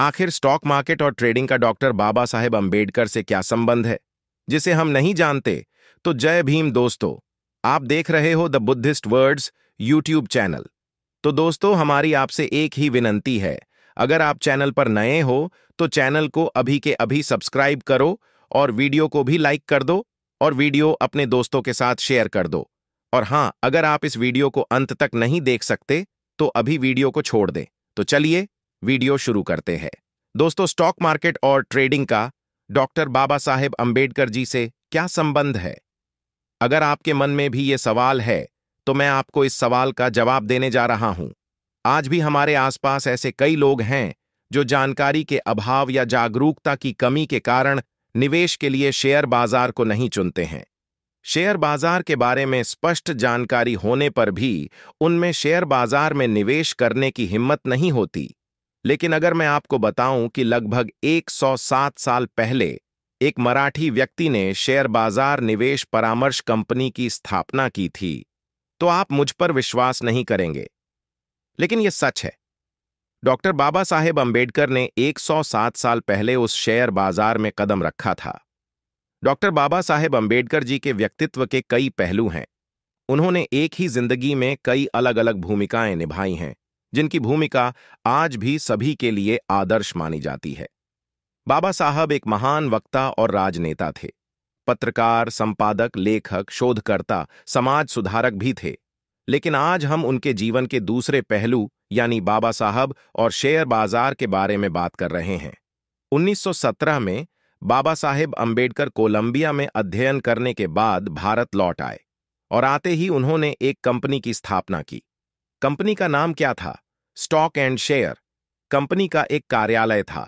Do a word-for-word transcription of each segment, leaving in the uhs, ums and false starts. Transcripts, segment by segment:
आखिर stock market और trading का डॉक्टर बाबासाहेब अंबेडकर से क्या संबंध है जिसे हम नहीं जानते? तो जय भीम दोस्तों, आप देख रहे हो the Buddhist words YouTube channel. तो दोस्तों, हमारी आपसे एक ही विनंती है, अगर आप चैनल पर नए हो तो चैनल को अभी के अभी सब्सक्राइब करो और वीडियो को भी लाइक कर दो और वीडियो अपने दोस्तों के साथ शेयर कर दो। और हाँ, अगर आप इस वीडियो को अंत तक नहीं देख सकते तो अभी वीडियो को छोड़ दें। तो चलिए वीडियो शुरू करते हैं। दोस्तों, स्टॉक मार्केट और ट्रेडिंग का डॉक्टर बाबासाहेब अंबेडकर जी से क्या संबंध है? अगर आपके मन में भी ये सवाल है तो मैं आपको इस सवाल का जवाब देने जा रहा हूं। आज भी हमारे आसपास ऐसे कई लोग हैं जो जानकारी के अभाव या जागरूकता की कमी के कारण निवेश के लिए शेयर बाजार को नहीं चुनते हैं। शेयर बाजार के बारे में स्पष्ट जानकारी होने पर भी उनमें शेयर बाजार में निवेश करने की हिम्मत नहीं होती। लेकिन अगर मैं आपको बताऊं कि लगभग एक सौ सात साल पहले एक मराठी व्यक्ति ने शेयर बाजार निवेश परामर्श कंपनी की स्थापना की थी, तो आप मुझ पर विश्वास नहीं करेंगे, लेकिन यह सच है। डॉक्टर बाबा साहेब अंबेडकर ने एक सौ सात साल पहले उस शेयर बाजार में कदम रखा था। डॉक्टर बाबा साहेब अंबेडकर जी के व्यक्तित्व के कई पहलू हैं। उन्होंने एक ही जिंदगी में कई अलग अलग भूमिकाएं निभाई हैं, जिनकी भूमिका आज भी सभी के लिए आदर्श मानी जाती है। बाबा साहब एक महान वक्ता और राजनेता थे, पत्रकार, संपादक, लेखक, शोधकर्ता, समाज सुधारक भी थे। लेकिन आज हम उनके जीवन के दूसरे पहलू यानी बाबा साहब और शेयर बाजार के बारे में बात कर रहे हैं। उन्नीस सौ सत्रह में बाबा साहेब अंबेडकर कोलंबिया में अध्ययन करने के बाद भारत लौट आए और आते ही उन्होंने एक कंपनी की स्थापना की। कंपनी का नाम क्या था? Stock and share. कंपनी का एक कार्यालय था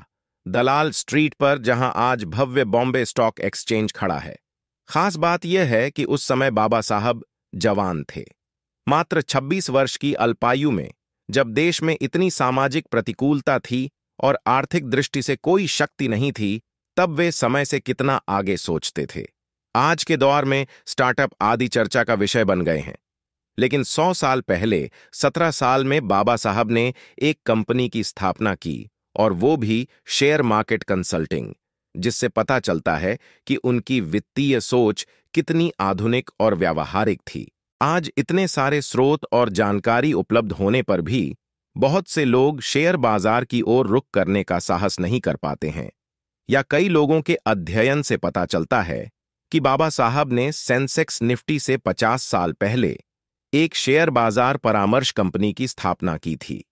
दलाल स्ट्रीट पर, जहां आज भव्य बॉम्बे स्टॉक एक्सचेंज खड़ा है। खास बात यह है कि उस समय बाबा साहब जवान थे, मात्र छब्बीस वर्ष की अल्पायु में। जब देश में इतनी सामाजिक प्रतिकूलता थी और आर्थिक दृष्टि से कोई शक्ति नहीं थी, तब वे समय से कितना आगे सोचते थे। आज के दौर में स्टार्टअप आदि चर्चा का विषय बन गए हैं, लेकिन सौ साल पहले सत्रह साल में बाबा साहब ने एक कंपनी की स्थापना की, और वो भी शेयर मार्केट कंसल्टिंग, जिससे पता चलता है कि उनकी वित्तीय सोच कितनी आधुनिक और व्यावहारिक थी। आज इतने सारे स्रोत और जानकारी उपलब्ध होने पर भी बहुत से लोग शेयर बाजार की ओर रुख करने का साहस नहीं कर पाते हैं, या कई लोगों के अध्ययन से पता चलता है कि बाबा साहब ने सेंसेक्स निफ्टी से पचास साल पहले एक शेयर बाजार परामर्श कंपनी की स्थापना की थी।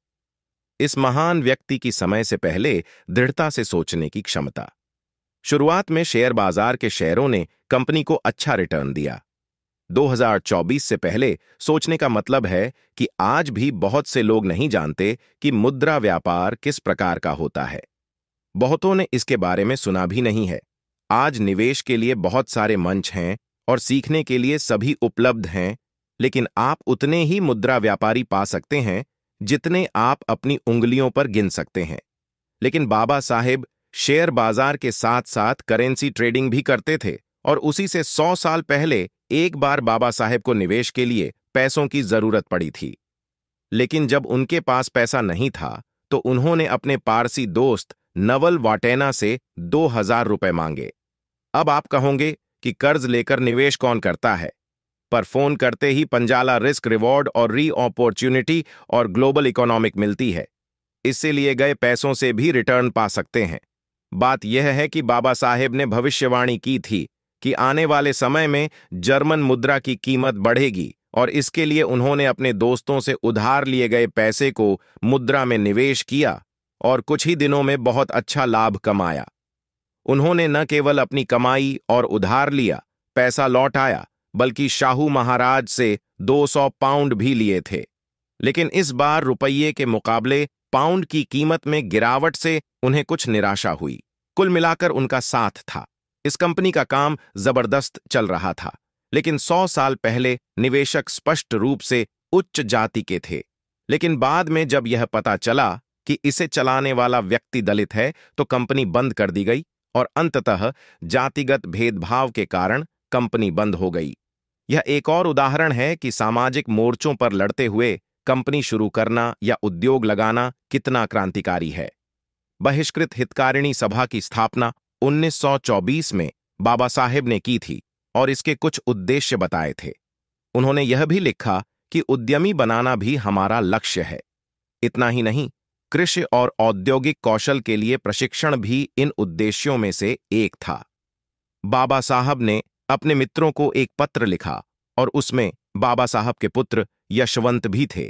इस महान व्यक्ति की समय से पहले दृढ़ता से सोचने की क्षमता। शुरुआत में शेयर बाजार के शेयरों ने कंपनी को अच्छा रिटर्न दिया। दो हज़ार चौबीस से पहले सोचने का मतलब है कि आज भी बहुत से लोग नहीं जानते कि मुद्रा व्यापार किस प्रकार का होता है। बहुतों ने इसके बारे में सुना भी नहीं है। आज निवेश के लिए बहुत सारे मंच हैं और सीखने के लिए सभी उपलब्ध हैं, लेकिन आप उतने ही मुद्रा व्यापारी पा सकते हैं जितने आप अपनी उंगलियों पर गिन सकते हैं। लेकिन बाबा साहेब शेयर बाजार के साथ साथ करेंसी ट्रेडिंग भी करते थे, और उसी से सौ साल पहले एक बार बाबा साहेब को निवेश के लिए पैसों की जरूरत पड़ी थी। लेकिन जब उनके पास पैसा नहीं था तो उन्होंने अपने पारसी दोस्त नवल वाटेना से दो हजार रुपये मांगे। अब आप कहोगे कि कर्ज लेकर निवेश कौन करता है, पर फोन करते ही पंजाला रिस्क रिवॉर्ड और री अपॉर्चुनिटी और ग्लोबल इकोनॉमिक मिलती है। इससे लिए गए पैसों से भी रिटर्न पा सकते हैं। बात यह है कि बाबा साहेब ने भविष्यवाणी की थी कि आने वाले समय में जर्मन मुद्रा की कीमत बढ़ेगी, और इसके लिए उन्होंने अपने दोस्तों से उधार लिए गए पैसे को मुद्रा में निवेश किया और कुछ ही दिनों में बहुत अच्छा लाभ कमाया। उन्होंने न केवल अपनी कमाई और उधार लिया, पैसा लौट आया, बल्कि शाहू महाराज से दो सौ पाउंड भी लिए थे। लेकिन इस बार रुपये के मुकाबले पाउंड की कीमत में गिरावट से उन्हें कुछ निराशा हुई। कुल मिलाकर उनका साथ था। इस कंपनी का काम जबरदस्त चल रहा था, लेकिन सौ साल पहले निवेशक स्पष्ट रूप से उच्च जाति के थे। लेकिन बाद में जब यह पता चला कि इसे चलाने वाला व्यक्ति दलित है, तो कंपनी बंद कर दी गई और अंततः जातिगत भेदभाव के कारण कंपनी बंद हो गई। यह एक और उदाहरण है कि सामाजिक मोर्चों पर लड़ते हुए कंपनी शुरू करना या उद्योग लगाना कितना क्रांतिकारी है। बहिष्कृत हितकारिणी सभा की स्थापना उन्नीस सौ चौबीस में बाबासाहेब ने की थी और इसके कुछ उद्देश्य बताए थे। उन्होंने यह भी लिखा कि उद्यमी बनाना भी हमारा लक्ष्य है। इतना ही नहीं, कृषि और औद्योगिक कौशल के लिए प्रशिक्षण भी इन उद्देश्यों में से एक था। बाबा साहब ने अपने मित्रों को एक पत्र लिखा और उसमें बाबा साहब के पुत्र यशवंत भी थे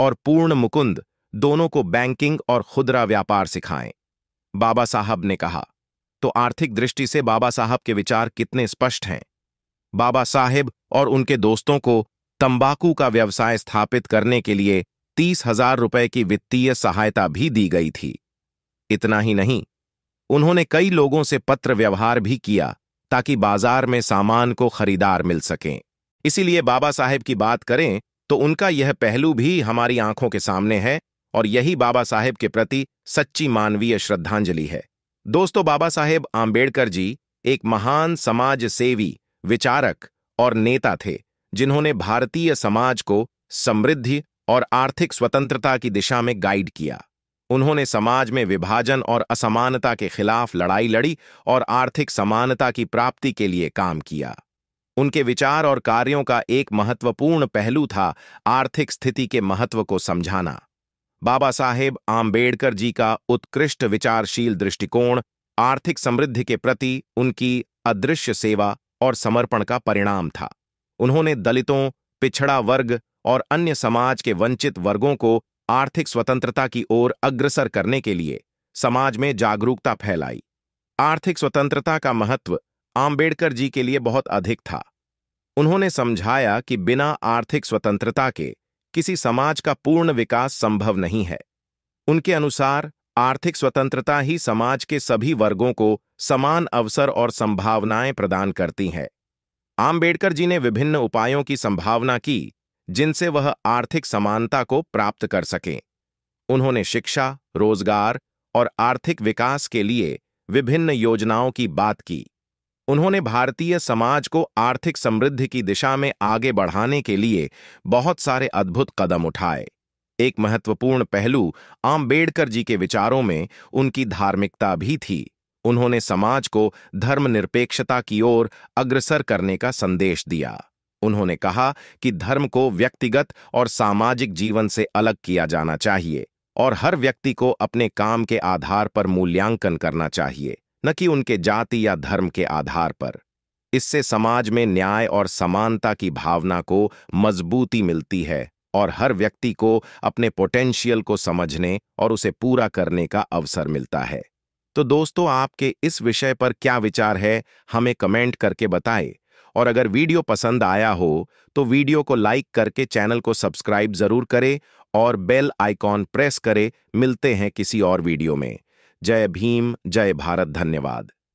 और पूर्ण मुकुंद दोनों को बैंकिंग और खुदरा व्यापार सिखाएं। बाबा साहब ने कहा, तो आर्थिक दृष्टि से बाबा साहब के विचार कितने स्पष्ट हैं। बाबा साहेब और उनके दोस्तों को तंबाकू का व्यवसाय स्थापित करने के लिए तीस हजार रुपये की वित्तीय सहायता भी दी गई थी। इतना ही नहीं, उन्होंने कई लोगों से पत्र व्यवहार भी किया ताकि बाजार में सामान को खरीदार मिल सकें। इसीलिए बाबा साहेब की बात करें तो उनका यह पहलू भी हमारी आंखों के सामने है और यही बाबा साहेब के प्रति सच्ची मानवीय श्रद्धांजलि है। दोस्तों, बाबा साहेब आंबेडकर जी एक महान समाज सेवी, विचारक और नेता थे जिन्होंने भारतीय समाज को समृद्धि और आर्थिक स्वतंत्रता की दिशा में गाइड किया। उन्होंने समाज में विभाजन और असमानता के खिलाफ लड़ाई लड़ी और आर्थिक समानता की प्राप्ति के लिए काम किया। उनके विचार और कार्यों का एक महत्वपूर्ण पहलू था आर्थिक स्थिति के महत्व को समझाना। बाबा साहेब आंबेडकर जी का उत्कृष्ट विचारशील दृष्टिकोण आर्थिक समृद्धि के प्रति उनकी अदृश्य सेवा और समर्पण का परिणाम था। उन्होंने दलितों, पिछड़ा वर्ग और अन्य समाज के वंचित वर्गों को आर्थिक स्वतंत्रता की ओर अग्रसर करने के लिए समाज में जागरूकता फैलाई। आर्थिक स्वतंत्रता का महत्व आंबेडकर जी के लिए बहुत अधिक था। उन्होंने समझाया कि बिना आर्थिक स्वतंत्रता के किसी समाज का पूर्ण विकास संभव नहीं है। उनके अनुसार आर्थिक स्वतंत्रता ही समाज के सभी वर्गों को समान अवसर और संभावनाएं प्रदान करती है। आंबेडकर जी ने विभिन्न उपायों की संभावना की जिनसे वह आर्थिक समानता को प्राप्त कर सकें। उन्होंने शिक्षा, रोजगार और आर्थिक विकास के लिए विभिन्न योजनाओं की बात की। उन्होंने भारतीय समाज को आर्थिक समृद्धि की दिशा में आगे बढ़ाने के लिए बहुत सारे अद्भुत कदम उठाए। एक महत्वपूर्ण पहलू आंबेडकर जी के विचारों में उनकी धार्मिकता भी थी। उन्होंने समाज को धर्मनिरपेक्षता की ओर अग्रसर करने का संदेश दिया। उन्होंने कहा कि धर्म को व्यक्तिगत और सामाजिक जीवन से अलग किया जाना चाहिए और हर व्यक्ति को अपने काम के आधार पर मूल्यांकन करना चाहिए, न कि उनके जाति या धर्म के आधार पर। इससे समाज में न्याय और समानता की भावना को मजबूती मिलती है और हर व्यक्ति को अपने पोटेंशियल को समझने और उसे पूरा करने का अवसर मिलता है। तो दोस्तों, आपके इस विषय पर क्या विचार है, हमें कमेंट करके बताएं। और अगर वीडियो पसंद आया हो तो वीडियो को लाइक करके चैनल को सब्सक्राइब जरूर करें और बेल आइकॉन प्रेस करें। मिलते हैं किसी और वीडियो में। जय भीम, जय भारत, धन्यवाद।